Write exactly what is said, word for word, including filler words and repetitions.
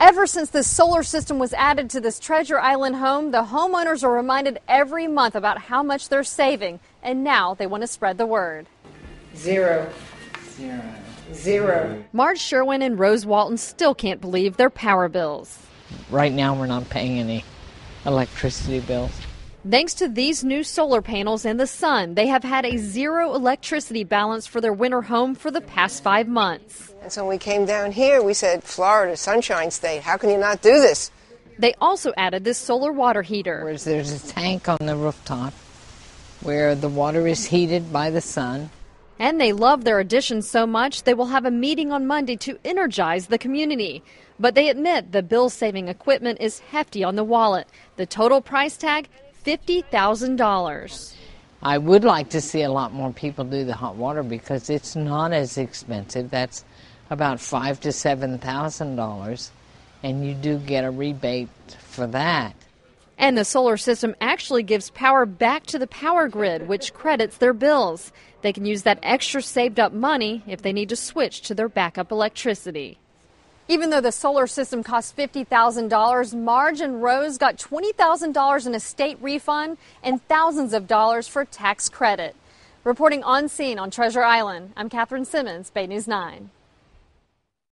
Ever since the solar system was added to this Treasure Island home, the homeowners are reminded every month about how much they're saving, and now they want to spread the word. Zero. Zero. Zero. Marge Sherwin and Rose Walton still can't believe their power bills. Right now we're not paying any electricity bills. Thanks to these new solar panels and the sun, they have had a zero electricity balance for their winter home for the past five months. And so when we came down here, we said, Florida, Sunshine State, how can you not do this? They also added this solar water heater. There's a tank on the rooftop where the water is heated by the sun. And they love their addition so much they will have a meeting on Monday to energize the community. But they admit the bill-saving equipment is hefty on the wallet. The total price tag, fifty thousand dollars. I would like to see a lot more people do the hot water because it's not as expensive. That's about five to seven thousand dollars, and you do get a rebate for that. And the solar system actually gives power back to the power grid, which credits their bills. They can use that extra saved up money if they need to switch to their backup electricity. Even though the solar system cost fifty thousand dollars, Marge and Rose got twenty thousand dollars in a state refund and thousands of dollars for tax credit. Reporting on scene on Treasure Island, I'm Kathryn Simmons, Bay News nine.